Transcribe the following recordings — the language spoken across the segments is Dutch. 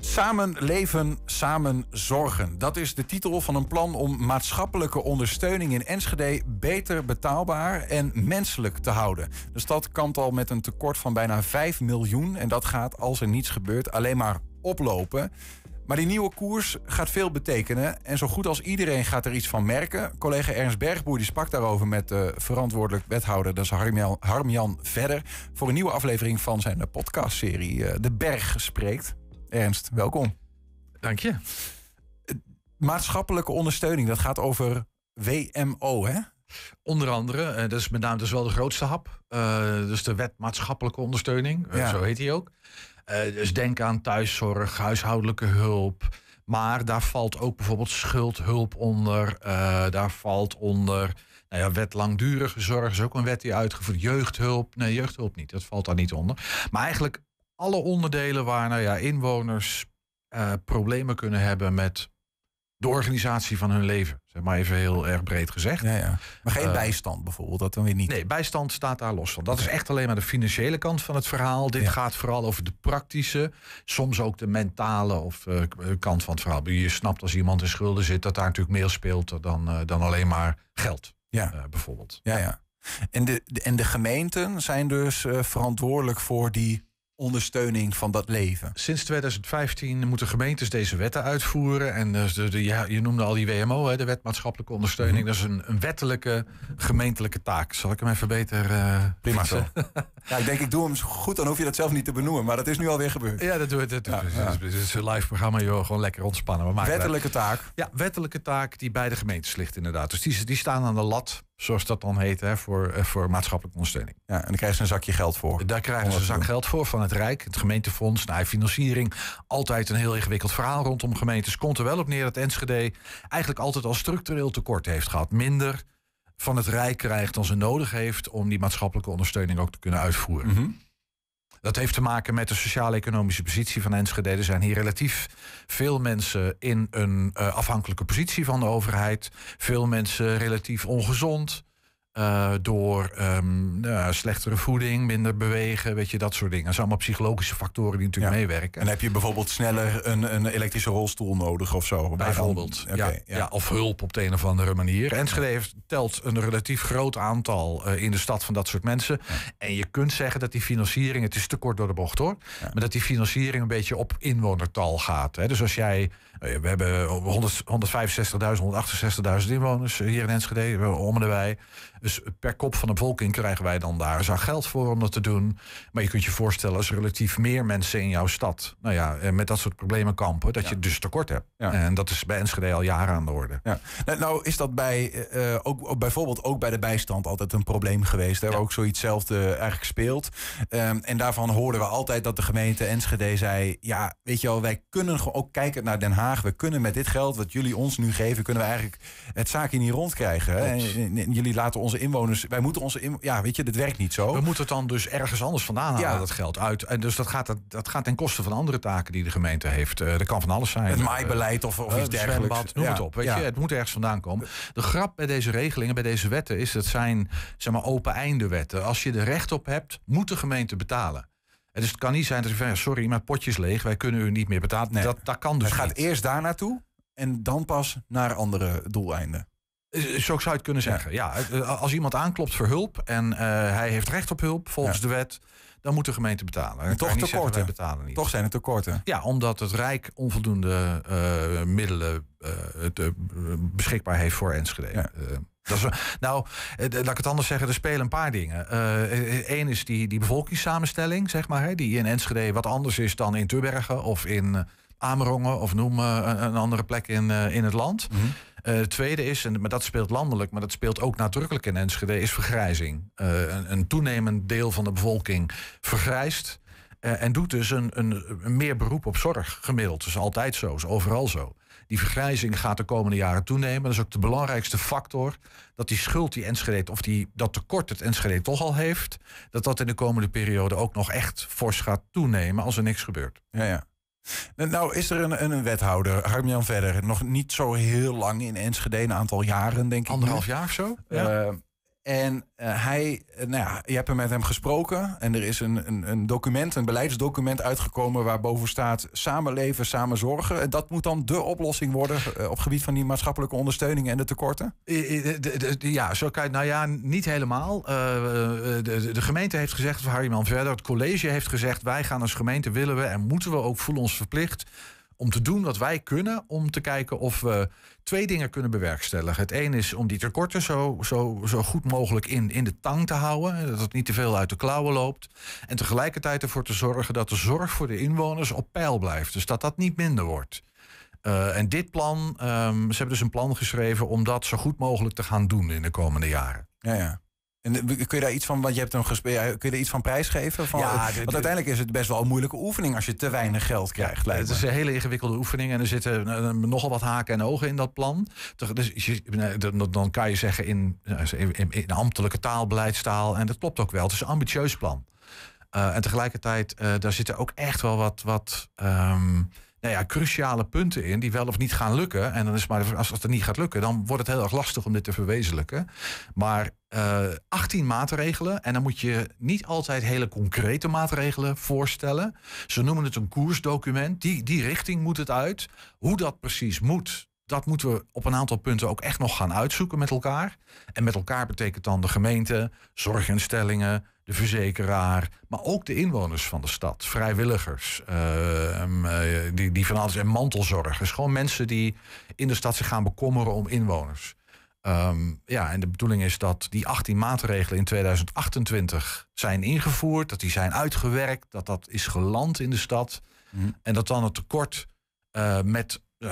Samen leven, samen zorgen. Dat is de titel van een plan om maatschappelijke ondersteuning in Enschede beter betaalbaar en menselijk te houden. De stad kampt al met een tekort van bijna 5 miljoen en dat gaat, als er niets gebeurt, alleen maar oplopen. Maar die nieuwe koers gaat veel betekenen en zo goed als iedereen gaat er iets van merken. Collega Ernst Bergboer die sprak daarover met de verantwoordelijk wethouder, dat is Harmjan Vedder, voor een nieuwe aflevering van zijn podcastserie De Berg spreekt. Ernst, welkom. Dank je. Maatschappelijke ondersteuning, dat gaat over WMO, hè? Onder andere, dat is met name dus wel de grootste hap. Dus de wet maatschappelijke ondersteuning, Zo heet die ook. Dus denk aan thuiszorg, huishoudelijke hulp. Maar daar valt ook bijvoorbeeld schuldhulp onder. Daar valt onder, wet langdurige zorg is ook een wet die uitgevoerd. Jeugdhulp, nee, jeugdhulp niet, dat valt daar niet onder. Maar eigenlijk alle onderdelen waar inwoners problemen kunnen hebben met de organisatie van hun leven. Zeg maar even heel erg breed gezegd. Ja. Maar geen bijstand bijvoorbeeld, dat dan weer niet. Nee, bijstand staat daar los van. Dat is echt alleen maar de financiële kant van het verhaal. Dit gaat vooral over de praktische, soms ook de mentale of kant van het verhaal. Je snapt als iemand in schulden zit dat daar natuurlijk meer speelt dan alleen maar geld, bijvoorbeeld. Ja. En de gemeenten zijn dus verantwoordelijk voor die ondersteuning van dat leven. Sinds 2015 moeten gemeentes deze wetten uitvoeren. En je noemde al die WMO, de wet maatschappelijke ondersteuning. Mm-hmm. Dat is een wettelijke gemeentelijke taak. Zal ik hem even beter prima zo. Ja, ik denk, ik doe hem zo goed, dan hoef je dat zelf niet te benoemen. Maar dat is nu alweer gebeurd. Ja, dat doe ik. Het is een live programma, joh. Gewoon lekker ontspannen. We maken wettelijke taak. Ja, wettelijke taak die bij de gemeentes ligt, inderdaad. Dus die staan aan de lat, zoals dat dan heet, voor maatschappelijke ondersteuning. Ja, en daar krijgen ze een zakje geld voor. Daar krijgen ze een zak geld voor van het Rijk, het gemeentefonds, financiering. Altijd een heel ingewikkeld verhaal rondom gemeentes. Komt er wel op neer dat Enschede eigenlijk altijd al structureel tekort heeft gehad. Minder van het Rijk krijgt dan ze nodig heeft om die maatschappelijke ondersteuning ook te kunnen uitvoeren. Mm-hmm. Dat heeft te maken met de sociaal-economische positie van Enschede. Er zijn hier relatief veel mensen in een afhankelijke positie van de overheid. Veel mensen relatief ongezond door slechtere voeding, minder bewegen, dat soort dingen. Dat zijn allemaal psychologische factoren die natuurlijk meewerken. En heb je bijvoorbeeld sneller een elektrische rolstoel nodig of zo? Bijvoorbeeld, of hulp op de een of andere manier. Enschede telt een relatief groot aantal in de stad van dat soort mensen. Ja. En je kunt zeggen dat die financiering, het is te kort door de bocht hoor, maar dat die financiering een beetje op inwonertal gaat. Hè. Dus als jij, we hebben 165.000, 168.000 inwoners hier in Enschede, om en erbij. Dus per kop van de bevolking krijgen wij dan daar zak geld voor om dat te doen. Maar je kunt je voorstellen als relatief meer mensen in jouw stad met dat soort problemen kampen, dat je dus tekort hebt. Ja. En dat is bij Enschede al jaren aan de orde. Ja. Nou is dat bij ook bijvoorbeeld ook bij de bijstand altijd een probleem geweest. Daar ook zoietszelfde eigenlijk speelt. En daarvan hoorden we altijd dat de gemeente Enschede zei, ja, weet je wel, wij kunnen ook kijken naar Den Haag. We kunnen met dit geld wat jullie ons nu geven, kunnen we eigenlijk het zaakje niet rondkrijgen. Hè? En jullie laten onze inwoners, wij moeten onze dit werkt niet zo. We moeten het dan dus ergens anders vandaan halen, dat geld uit. En dus dat gaat ten koste van andere taken die de gemeente heeft. Dat kan van alles zijn. Het maaibeleid of iets dergelijks. Zwembad, noem het op. Weet je, het moet ergens vandaan komen. De grap bij deze regelingen, bij deze wetten, is dat zijn open-einde wetten. Als je er recht op hebt, moet de gemeente betalen. En dus het kan niet zijn dat je zegt, sorry, maar het potje is leeg, wij kunnen u niet meer betalen. Nee. Dat kan dus niet. Het gaat eerst daar naartoe en dan pas naar andere doeleinden. Zo zou je het kunnen zeggen. Ja. Ja, als iemand aanklopt voor hulp en hij heeft recht op hulp volgens de wet, dan moet de gemeente betalen. En toch tekorten. Toch zijn het tekorten. Ja, omdat het Rijk onvoldoende middelen beschikbaar heeft voor Enschede. Ja. Laat ik het anders zeggen, er spelen een paar dingen. Eén is die bevolkingssamenstelling, zeg maar, die in Enschede wat anders is dan in Tubbergen of in Amerongen of noem een andere plek in het land. Mm-hmm. Tweede is, maar dat speelt landelijk, maar dat speelt ook nadrukkelijk in Enschede, is vergrijzing. Een toenemend deel van de bevolking vergrijst en doet dus een meer beroep op zorg gemiddeld. Dat is altijd zo, is overal zo. Die vergrijzing gaat de komende jaren toenemen. Dat is ook de belangrijkste factor, dat die schuld die Enschede, of dat tekort het Enschede toch al heeft, dat in de komende periode ook nog echt fors gaat toenemen als er niks gebeurt. Ja. Nou is er een wethouder, Harmjan Vedder, nog niet zo heel lang in Enschede, een aantal jaren denk ik. Anderhalf jaar of zo. Ja. En je hebt met hem gesproken. En er is een document, een beleidsdocument uitgekomen waarboven staat samenleven, samen zorgen. En dat moet dan dé oplossing worden op gebied van die maatschappelijke ondersteuning en de tekorten? Ja, zo kan je, niet helemaal. De gemeente heeft gezegd, of Harmjan Vedder, het college heeft gezegd, wij gaan als gemeente, willen we en moeten we ook, voelen ons verplicht om te doen wat wij kunnen, om te kijken of we twee dingen kunnen bewerkstelligen. Het een is om die tekorten zo goed mogelijk in de tang te houden, dat het niet te veel uit de klauwen loopt. En tegelijkertijd ervoor te zorgen dat de zorg voor de inwoners op peil blijft. Dus dat dat niet minder wordt. En dit plan, ze hebben dus een plan geschreven om dat zo goed mogelijk te gaan doen in de komende jaren. Ja. En kun je daar iets van, want je hebt hem gespeeld, kun je daar iets van prijsgeven? Want uiteindelijk is het best wel een moeilijke oefening als je te weinig geld krijgt. Ja, het is een hele ingewikkelde oefening en er zitten nogal wat haken en ogen in dat plan. Dus dan kan je zeggen in ambtelijke taal, beleidstaal, en dat klopt ook wel. Het is een ambitieus plan. En tegelijkertijd, daar zitten ook echt wel wat cruciale punten in die wel of niet gaan lukken. En dan is maar, als het niet gaat lukken, dan wordt het heel erg lastig om dit te verwezenlijken. Maar 18 maatregelen, en dan moet je niet altijd hele concrete maatregelen voorstellen. Ze noemen het een koersdocument. Die richting moet het uit. Hoe dat precies moet, dat moeten we op een aantal punten ook echt nog gaan uitzoeken met elkaar. En met elkaar betekent dan de gemeente, zorginstellingen, de verzekeraar, maar ook de inwoners van de stad. Vrijwilligers, die van alles, en mantelzorgers. Gewoon mensen die in de stad zich gaan bekommeren om inwoners. En de bedoeling is dat die 18 maatregelen in 2028 zijn ingevoerd. Dat die zijn uitgewerkt, dat is geland in de stad. Mm. En dat dan het tekort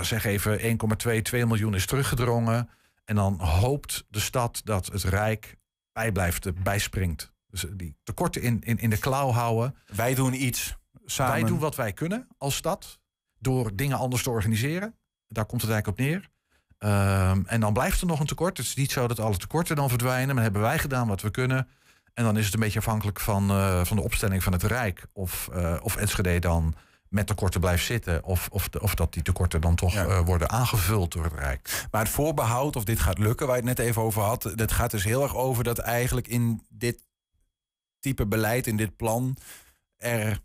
zeg even 2 miljoen is teruggedrongen. En dan hoopt de stad dat het Rijk bijspringt. Dus die tekorten in de klauw houden. Wij doen iets samen. Wij doen wat wij kunnen als stad. Door dingen anders te organiseren. Daar komt het eigenlijk op neer. En dan blijft er nog een tekort. Het is niet zo dat alle tekorten dan verdwijnen. Maar hebben wij gedaan wat we kunnen. En dan is het een beetje afhankelijk van de opstelling van het Rijk. Of Enschede dan met tekorten blijft zitten. Of dat die tekorten dan toch worden aangevuld door het Rijk. Maar het voorbehoud of dit gaat lukken, waar je het net even over had, dat gaat dus heel erg over dat eigenlijk in dit type beleid, in dit plan, er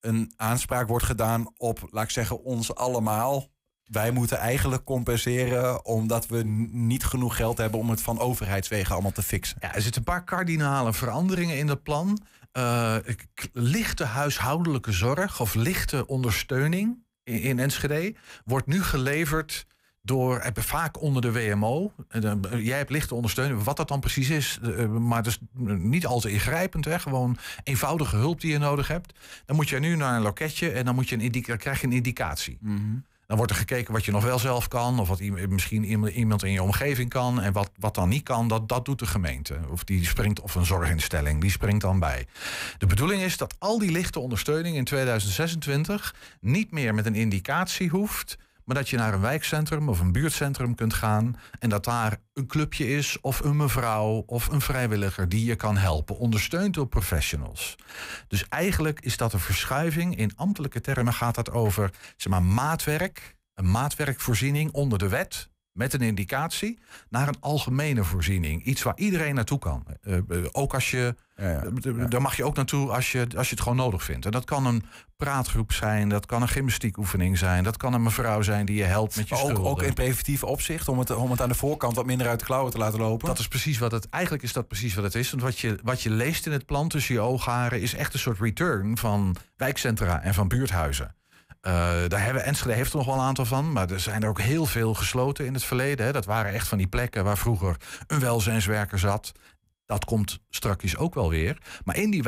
een aanspraak wordt gedaan op, laat ik zeggen, ons allemaal. Wij moeten eigenlijk compenseren omdat we niet genoeg geld hebben om het van overheidswegen allemaal te fixen. Ja, er zitten een paar kardinale veranderingen in dat plan. Lichte huishoudelijke zorg of lichte ondersteuning in Enschede wordt nu geleverd door, vaak onder de WMO. Jij hebt lichte ondersteuning, wat dat dan precies is, maar dus niet al te ingrijpend. Hè? Gewoon eenvoudige hulp die je nodig hebt. Dan moet je nu naar een loketje en dan moet je dan krijg je een indicatie. Mm-hmm. Dan wordt er gekeken wat je nog wel zelf kan, of wat misschien iemand in je omgeving kan. En wat dan niet kan, dat doet de gemeente. Of een zorginstelling, die springt dan bij. De bedoeling is dat al die lichte ondersteuning in 2026... niet meer met een indicatie hoeft, maar dat je naar een wijkcentrum of een buurtcentrum kunt gaan en dat daar een clubje is of een mevrouw of een vrijwilliger die je kan helpen, ondersteund door professionals. Dus eigenlijk is dat een verschuiving. In ambtelijke termen gaat dat over, zeg maar, maatwerk, een maatwerkvoorziening onder de wet met een indicatie, naar een algemene voorziening. Iets waar iedereen naartoe kan. Ook als je, daar mag je ook naartoe als je het gewoon nodig vindt. En dat kan een praatgroep zijn, dat kan een gymnastiekoefening zijn, dat kan een mevrouw zijn die je helpt met je schulden. Ook in preventief opzicht, om het aan de voorkant wat minder uit de klauwen te laten lopen. Dat is precies wat het, eigenlijk is dat precies wat het is. Want wat je leest in het plan tussen je oogharen is echt een soort return van wijkcentra en van buurthuizen. Enschede heeft er nog wel een aantal van, maar er zijn er ook heel veel gesloten in het verleden. Hè. Dat waren echt van die plekken waar vroeger een welzijnswerker zat. Dat komt straks ook wel weer. Maar in die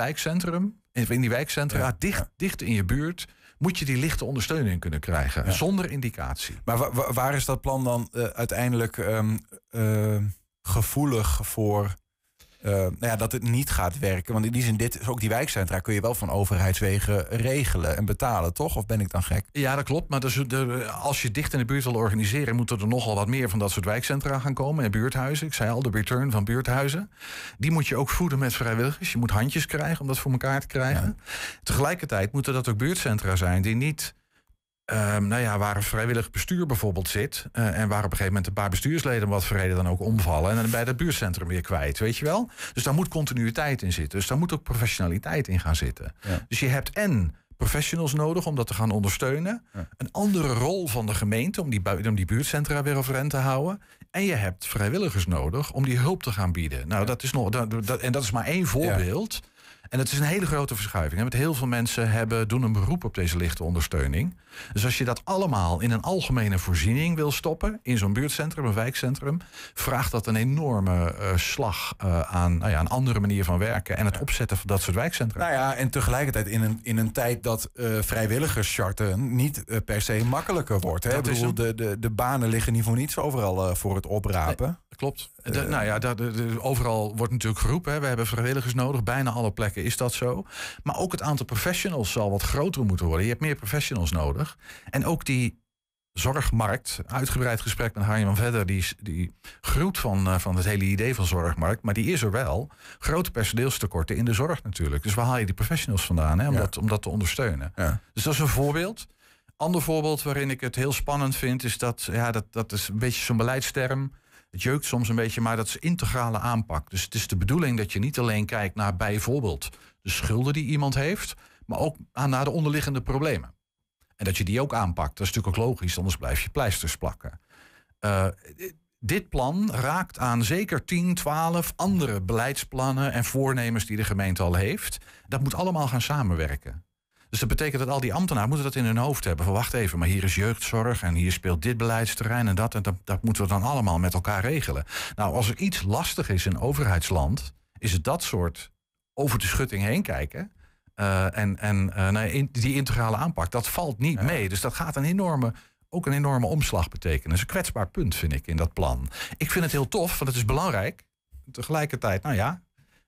wijkcentra, dicht in je buurt, moet je die lichte ondersteuning kunnen krijgen, zonder indicatie. Maar waar is dat plan dan uiteindelijk gevoelig voor? Dat het niet gaat werken. Want in die zin, ook die wijkcentra kun je wel van overheidswegen regelen en betalen, toch? Of ben ik dan gek? Ja, dat klopt. Maar als je dicht in de buurt wil organiseren, moeten er nogal wat meer van dat soort wijkcentra gaan komen. En buurthuizen. Ik zei al, de return van buurthuizen. Die moet je ook voeden met vrijwilligers. Je moet handjes krijgen om dat voor elkaar te krijgen. Ja. Tegelijkertijd moeten dat ook buurtcentra zijn die niet waar een vrijwillig bestuur bijvoorbeeld zit... en waar op een gegeven moment een paar bestuursleden... wat voor reden dan ook omvallen... en dan bij dat buurtcentrum weer kwijt, weet je wel? Dus daar moet continuïteit in zitten. Dus daar moet ook professionaliteit in gaan zitten. Ja. Dus je hebt en professionals nodig om dat te gaan ondersteunen. Ja. Een andere rol van de gemeente om die buurtcentra weer overeind te houden. En je hebt vrijwilligers nodig om die hulp te gaan bieden. Nou, ja. Dat is maar één voorbeeld... Ja. En het is een hele grote verschuiving. Met heel veel mensen doen een beroep op deze lichte ondersteuning. Dus als je dat allemaal in een algemene voorziening wil stoppen... in zo'n buurtcentrum, een wijkcentrum... vraagt dat een enorme slag aan een andere manier van werken... en het opzetten van dat soort wijkcentra. Nou ja, en tegelijkertijd in een tijd dat vrijwilligers charten... niet per se makkelijker wordt. Hè? Ik bedoel, de banen liggen niet voor niets overal voor het oprapen. Nee, klopt. Overal wordt natuurlijk geroepen. Hè. We hebben vrijwilligers nodig. Bijna alle plekken is dat zo. Maar ook het aantal professionals zal wat groter moeten worden. Je hebt meer professionals nodig. En ook die zorgmarkt. Uitgebreid gesprek met Harmjan Vedder. Die groet van het hele idee van zorgmarkt. Maar die is er wel. Grote personeelstekorten in de zorg natuurlijk. Dus waar haal je die professionals vandaan? Hè, om dat te ondersteunen. Ja. Dus dat is een voorbeeld. Ander voorbeeld waarin ik het heel spannend vind... is dat is een beetje zo'n beleidsterm... Het jeukt soms een beetje, maar dat is integrale aanpak. Dus het is de bedoeling dat je niet alleen kijkt naar bijvoorbeeld de schulden die iemand heeft, maar ook naar de onderliggende problemen. En dat je die ook aanpakt. Dat is natuurlijk ook logisch, anders blijf je pleisters plakken. Dit plan raakt aan zeker 10, 12 andere beleidsplannen en voornemens die de gemeente al heeft. Dat moet allemaal gaan samenwerken. Dus dat betekent dat al die ambtenaren moeten dat in hun hoofd hebben. Van wacht even, maar hier is jeugdzorg en hier speelt dit beleidsterrein en dat moeten we dan allemaal met elkaar regelen. Nou, als er iets lastig is in overheidsland, is het dat soort over de schutting heen kijken. Die integrale aanpak, dat valt niet mee. Dus dat gaat ook een enorme omslag betekenen. Dat is een kwetsbaar punt, vind ik, in dat plan. Ik vind het heel tof, want het is belangrijk. Tegelijkertijd,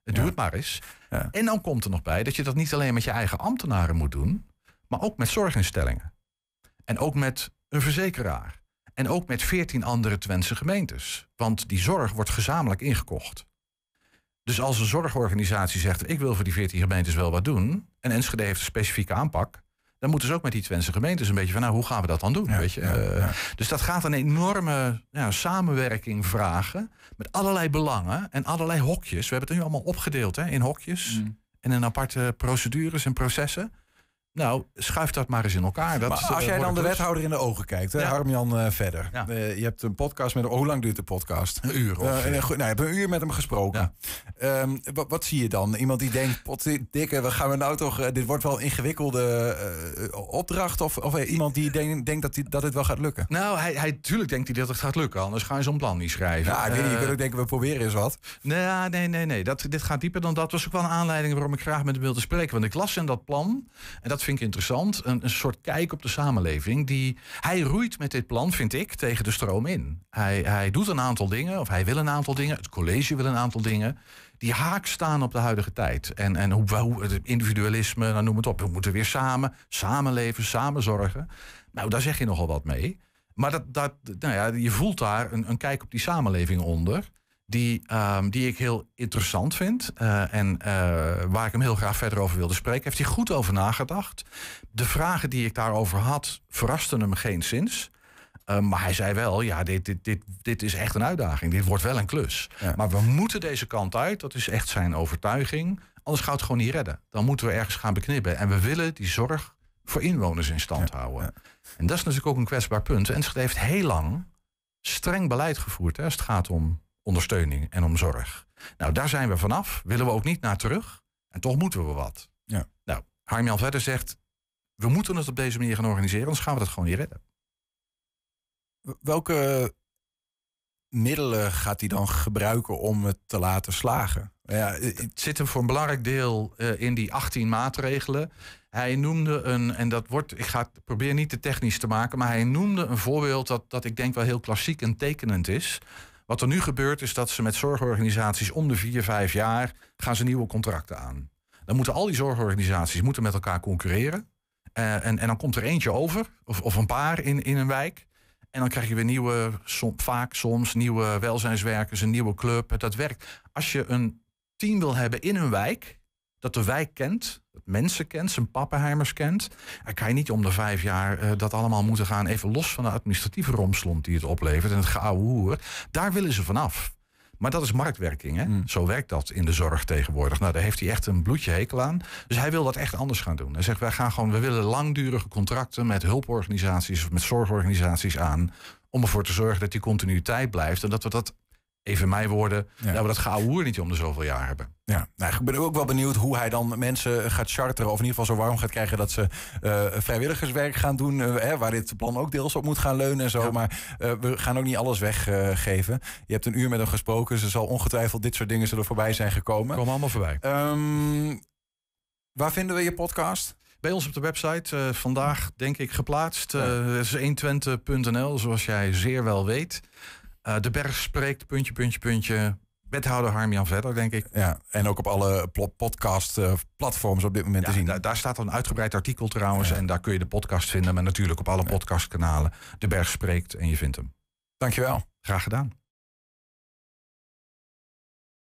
doe het maar eens. Ja. En dan komt er nog bij dat je dat niet alleen met je eigen ambtenaren moet doen... maar ook met zorginstellingen. En ook met een verzekeraar. En ook met 14 andere Twentse gemeentes. Want die zorg wordt gezamenlijk ingekocht. Dus als een zorgorganisatie zegt... ik wil voor die 14 gemeentes wel wat doen... en Enschede heeft een specifieke aanpak... dan moeten ze ook met die Twentse gemeentes een beetje van... hoe gaan we dat dan doen? Ja, weet je? Dus dat gaat een enorme samenwerking vragen... met allerlei belangen en allerlei hokjes. We hebben het nu allemaal opgedeeld in hokjes... en in aparte procedures en processen. Nou, schuif dat maar eens in elkaar. Als jij dan de wethouder in de ogen kijkt, Harmjan Vedder. Ja. Je hebt een podcast met hem. Hoe lang duurt de podcast? Een uur of je hebt een uur met hem gesproken. Ja. Wat zie je dan? Iemand die denkt, potdikke, wat gaan we nou toch... dit wordt wel een ingewikkelde opdracht? Of iemand die denkt dat dit wel gaat lukken? Nou, tuurlijk denkt hij dat het gaat lukken. Anders ga je zo'n plan niet schrijven. Ja, ik weet niet, je kunt ook denken, we proberen eens wat. Nee. Dit gaat dieper dan dat. Dat was ook wel een aanleiding waarom ik graag met hem wilde spreken. Want ik las in dat plan... en dat vind ik interessant, een soort kijk op de samenleving. Hij roeit met dit plan, vind ik, tegen de stroom in. Hij doet een aantal dingen, of hij wil een aantal dingen. Het college wil een aantal dingen. Die haak staan op de huidige tijd. En hoe het individualisme, noem het op. We moeten weer samenleven, samen zorgen. Nou, daar zeg je nogal wat mee. Maar je voelt daar een kijk op die samenleving onder... Die ik heel interessant vind waar ik hem heel graag verder over wilde spreken. Heeft hij goed over nagedacht. De vragen die ik daarover had verrasten hem geenszins. Maar hij zei wel, dit is echt een uitdaging. Dit wordt wel een klus. Ja. Maar we moeten deze kant uit. Dat is echt zijn overtuiging. Anders gaat het gewoon niet redden. Dan moeten we ergens gaan beknippen. En we willen die zorg voor inwoners in stand houden. Ja. En dat is natuurlijk ook een kwetsbaar punt. Enschede heeft heel lang streng beleid gevoerd als het gaat om... ondersteuning en om zorg. Nou, daar zijn we vanaf. Willen we ook niet naar terug. En toch moeten we wat. Ja. Nou, Harmjan Vedder zegt... we moeten het op deze manier gaan organiseren... anders gaan we dat gewoon niet redden. Welke middelen gaat hij dan gebruiken... om het te laten slagen? Ja, het zit hem voor een belangrijk deel in die 18 maatregelen. Hij noemde ik ga het proberen niet te technisch te maken... maar hij noemde een voorbeeld dat ik denk wel heel klassiek en tekenend is... Wat er nu gebeurt is dat ze met zorgorganisaties om de 4-5 jaar gaan ze nieuwe contracten aan. Dan moeten al die zorgorganisaties met elkaar concurreren. En dan komt er eentje over, of een paar in een wijk. En dan krijg je weer nieuwe welzijnswerkers, een nieuwe club. Dat werkt. Als je een team wil hebben in een wijk, dat de wijk kent, dat mensen kent, zijn pappenheimers kent. En kan je niet om de 5 jaar dat allemaal moeten gaan, even los van de administratieve romslomp die het oplevert en het geouwehoer. Daar willen ze vanaf. Maar dat is marktwerking, hè? Mm. Zo werkt dat in de zorg tegenwoordig. Nou, daar heeft hij echt een bloedje hekel aan. Dus hij wil dat echt anders gaan doen. Hij zegt, we willen langdurige contracten met hulporganisaties of met zorgorganisaties aan, om ervoor te zorgen dat die continuïteit blijft en dat we dat, even mijn woorden, ja, dat we dat geouwehoer niet om de zoveel jaar hebben. Ja, nou, ik ben ook wel benieuwd hoe hij dan mensen gaat charteren, of in ieder geval zo warm gaat krijgen dat ze vrijwilligerswerk gaan doen, waar dit plan ook deels op moet gaan leunen en zo. Ja. Maar we gaan ook niet alles weggeven. Je hebt een uur met hem gesproken, ze zal ongetwijfeld dit soort dingen zullen voorbij zijn gekomen. Komen allemaal voorbij. Waar vinden we je podcast? Bij ons op de website, vandaag denk ik geplaatst. Is 1twente.nl, zoals jij zeer wel weet. De Berg spreekt, ... Wethouder Harmjan Vedder, denk ik. Ja, en ook op alle podcast-platforms op dit moment te zien. Daar staat een uitgebreid artikel trouwens. Ja. En daar kun je de podcast vinden. Maar natuurlijk op alle podcastkanalen. De Berg spreekt en je vindt hem. Dankjewel. Graag gedaan.